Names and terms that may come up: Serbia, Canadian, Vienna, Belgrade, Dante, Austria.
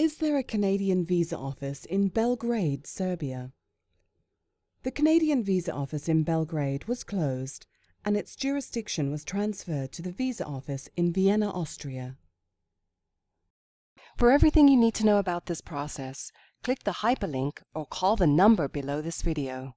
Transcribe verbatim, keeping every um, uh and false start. Is there a Canadian visa office in Belgrade, Serbia? The Canadian visa office in Belgrade was closed and its jurisdiction was transferred to the visa office in Vienna, Austria. For everything you need to know about this process, click the hyperlink or call the number below this video.